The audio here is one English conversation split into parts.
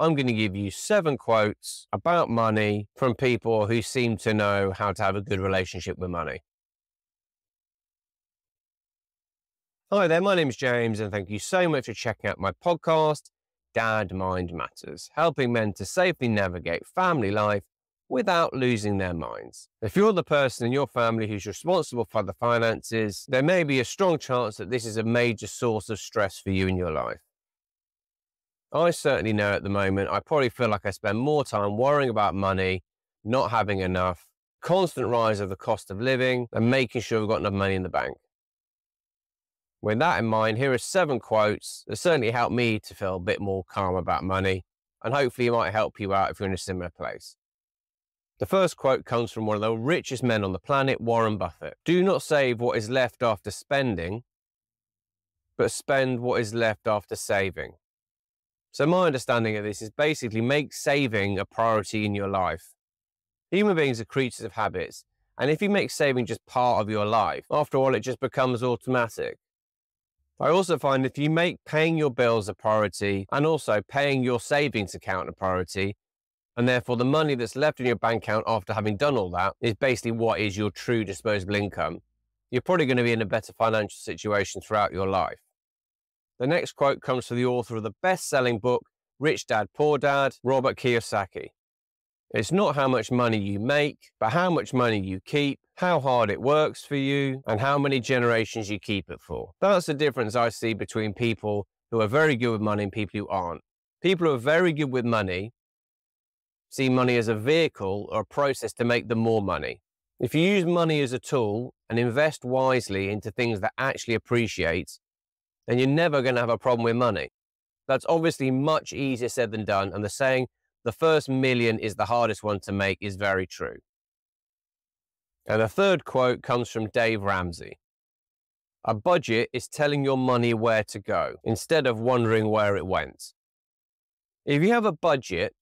I'm going to give you 7 quotes about money from people who seem to know how to have a good relationship with money. Hi there, my name's James, and thank you so much for checking out my podcast, Dad Mind Matters, helping men to safely navigate family life without losing their minds. If you're the person in your family who's responsible for the finances, there may be a strong chance that this is a major source of stress for you in your life. I certainly know at the moment, I probably feel like I spend more time worrying about money, not having enough, constant rise of the cost of living, and making sure we've got enough money in the bank. With that in mind, here are 7 quotes that certainly helped me to feel a bit more calm about money, and hopefully it might help you out if you're in a similar place. The first quote comes from one of the richest men on the planet, Warren Buffett. Do not save what is left after spending, but spend what is left after saving. So my understanding of this is basically make saving a priority in your life. Human beings are creatures of habits, and if you make saving just part of your life, after all, it just becomes automatic. I also find if you make paying your bills a priority and also paying your savings account a priority, and therefore the money that's left in your bank account after having done all that is basically what is your true disposable income. You're probably going to be in a better financial situation throughout your life. The next quote comes from the author of the best-selling book, Rich Dad, Poor Dad, Robert Kiyosaki. It's not how much money you make, but how much money you keep, how hard it works for you, and how many generations you keep it for. That's the difference I see between people who are very good with money and people who aren't. People who are very good with money see money as a vehicle or a process to make them more money. If you use money as a tool and invest wisely into things that actually appreciate, then you're never going to have a problem with money. That's obviously much easier said than done, and the saying, the first million is the hardest one to make, is very true. And the third quote comes from Dave Ramsey. A budget is telling your money where to go instead of wondering where it went. If you have a budget,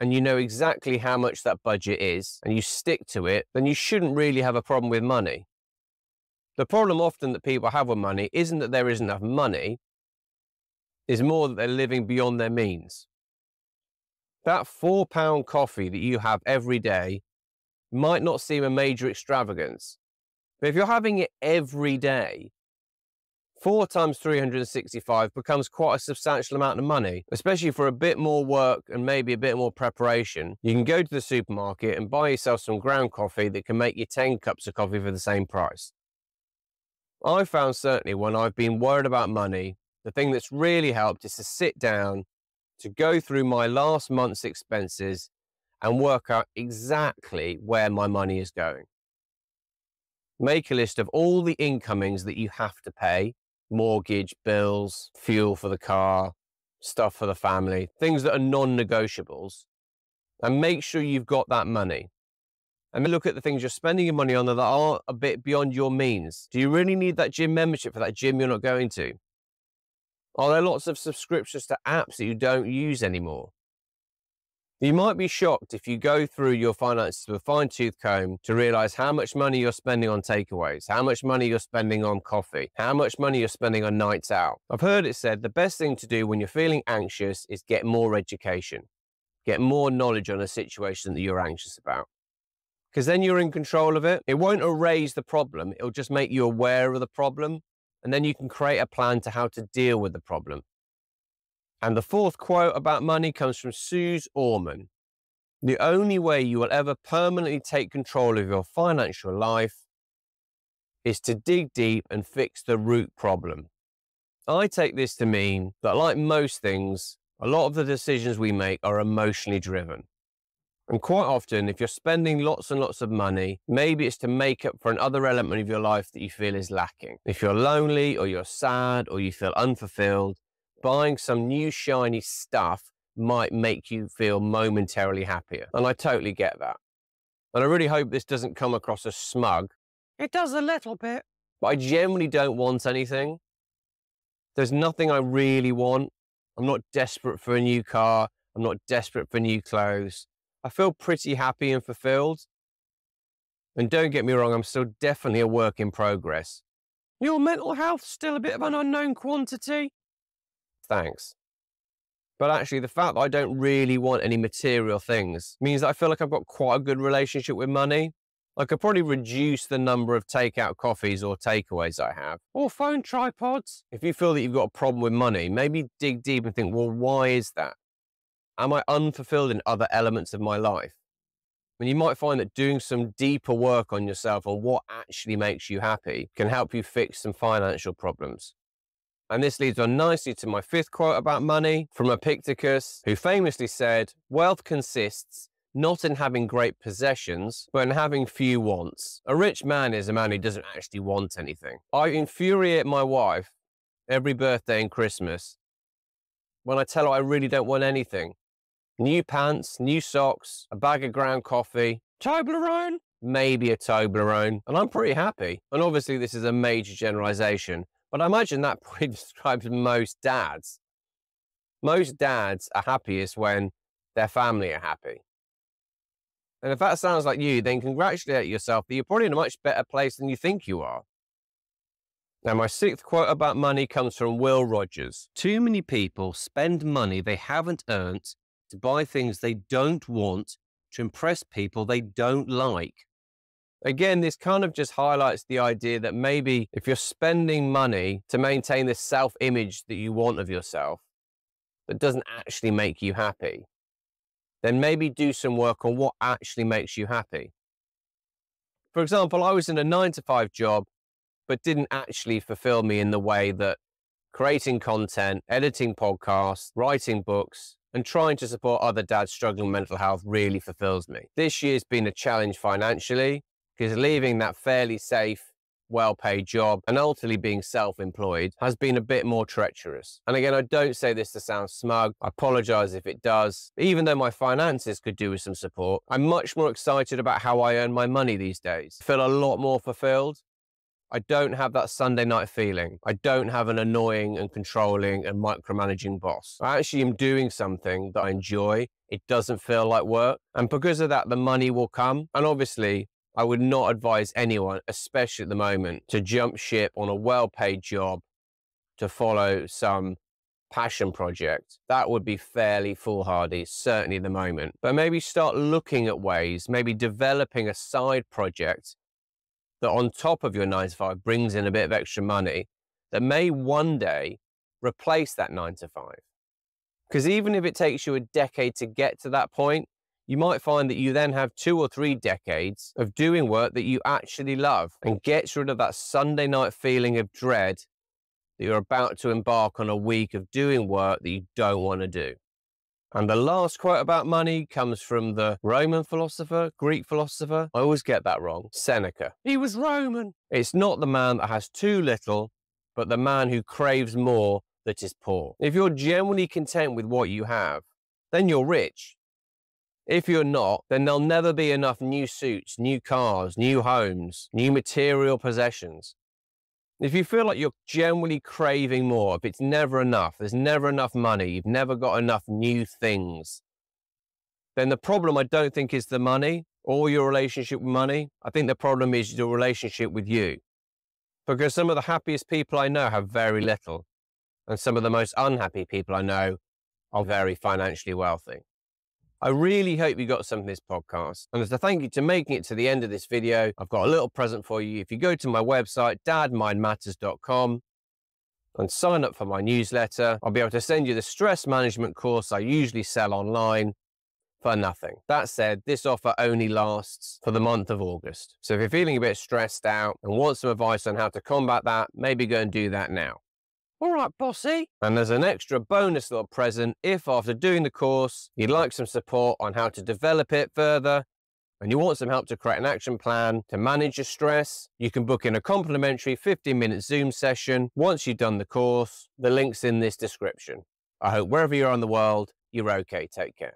and you know exactly how much that budget is, and you stick to it, then you shouldn't really have a problem with money. The problem often that people have with money isn't that there isn't enough money, it's more that they're living beyond their means. That £4 coffee that you have every day might not seem a major extravagance, but if you're having it every day, 4 times 365 becomes quite a substantial amount of money, especially for a bit more work and maybe a bit more preparation. You can go to the supermarket and buy yourself some ground coffee that can make you 10 cups of coffee for the same price. I found certainly when I've been worried about money, the thing that's really helped is to sit down, to go through my last month's expenses and work out exactly where my money is going. Make a list of all the incomings that you have to pay. Mortgage, bills, fuel for the car, stuff for the family, things that are non-negotiables, and make sure you've got that money. And look at the things you're spending your money on that are a bit beyond your means. Do you really need that gym membership for that gym you're not going to? Are there lots of subscriptions to apps that you don't use anymore? You might be shocked if you go through your finances with a fine-tooth comb to realize how much money you're spending on takeaways, how much money you're spending on coffee, how much money you're spending on nights out. I've heard it said the best thing to do when you're feeling anxious is get more education, get more knowledge on a situation that you're anxious about, because then you're in control of it. It won't erase the problem, it'll just make you aware of the problem, and then you can create a plan to how to deal with the problem. And the fourth quote about money comes from Suze Orman. The only way you will ever permanently take control of your financial life is to dig deep and fix the root problem. I take this to mean that, like most things, a lot of the decisions we make are emotionally driven. And quite often, if you're spending lots and lots of money, maybe it's to make up for another element of your life that you feel is lacking. If you're lonely, or you're sad, or you feel unfulfilled, buying some new shiny stuff might make you feel momentarily happier. And I totally get that. And I really hope this doesn't come across as smug. It does a little bit. But I generally don't want anything. There's nothing I really want. I'm not desperate for a new car. I'm not desperate for new clothes. I feel pretty happy and fulfilled. And don't get me wrong, I'm still definitely a work in progress. Your mental health's still a bit of an unknown quantity. Thanks. But actually, the fact that I don't really want any material things means that I feel like I've got quite a good relationship with money. I could probably reduce the number of takeout coffees or takeaways I have, or phone tripods. If you feel that you've got a problem with money, maybe dig deep and think, well, why is that? Am I unfulfilled in other elements of my life? And you might find that doing some deeper work on yourself on what actually makes you happy can help you fix some financial problems. And this leads on nicely to my fifth quote about money from Epictetus, who famously said, "Wealth consists not in having great possessions, but in having few wants." A rich man is a man who doesn't actually want anything. I infuriate my wife every birthday and Christmas when I tell her I really don't want anything. New pants, new socks, a bag of ground coffee, Toblerone, maybe a Toblerone, and I'm pretty happy. And obviously this is a major generalization, but I imagine that probably describes most dads. Most dads are happiest when their family are happy. And if that sounds like you, then congratulate yourself that you're probably in a much better place than you think you are. Now, my sixth quote about money comes from Will Rogers. "Too many people spend money they haven't earned to buy things they don't want to impress people they don't like." Again, this kind of just highlights the idea that maybe if you're spending money to maintain this self-image that you want of yourself that doesn't actually make you happy, then maybe do some work on what actually makes you happy. For example, I was in a 9-to-5 job, but didn't actually fulfill me in the way that creating content, editing podcasts, writing books, and trying to support other dads struggling with mental health really fulfills me. This year's been a challenge financially, because leaving that fairly safe, well-paid job and ultimately being self-employed has been a bit more treacherous. And again, I don't say this to sound smug. I apologize if it does. Even though my finances could do with some support, I'm much more excited about how I earn my money these days. I feel a lot more fulfilled. I don't have that Sunday night feeling. I don't have an annoying and controlling and micromanaging boss. I actually am doing something that I enjoy. It doesn't feel like work. And because of that, the money will come. And obviously, I would not advise anyone, especially at the moment, to jump ship on a well-paid job to follow some passion project. That would be fairly foolhardy, certainly at the moment. But maybe start looking at ways, maybe developing a side project that on top of your 9-to-5 brings in a bit of extra money that may one day replace that 9-to-5. Because even if it takes you a decade to get to that point, you might find that you then have 2 or 3 decades of doing work that you actually love and gets rid of that Sunday night feeling of dread that you're about to embark on a week of doing work that you don't want to do. And the last quote about money comes from the Roman philosopher, Greek philosopher, I always get that wrong, Seneca. He was Roman. "It's not the man that has too little, but the man who craves more that is poor." If you're genuinely content with what you have, then you're rich. If you're not, then there'll never be enough new suits, new cars, new homes, new material possessions. If you feel like you're generally craving more, if it's never enough, there's never enough money, you've never got enough new things, then the problem I don't think is the money or your relationship with money. I think the problem is your relationship with you. Because some of the happiest people I know have very little, and some of the most unhappy people I know are very financially wealthy. I really hope you got something from this podcast. And as a thank you to making it to the end of this video, I've got a little present for you. If you go to my website, dadmindmatters.com, and sign up for my newsletter, I'll be able to send you the stress management course I usually sell online for nothing. That said, this offer only lasts for the month of August. So if you're feeling a bit stressed out and want some advice on how to combat that, maybe go and do that now. All right, bossy. And there's an extra bonus little present if after doing the course, you'd like some support on how to develop it further and you want some help to create an action plan to manage your stress, you can book in a complimentary 15-minute Zoom session once you've done the course. The link's in this description. I hope wherever you are in the world, you're okay. Take care.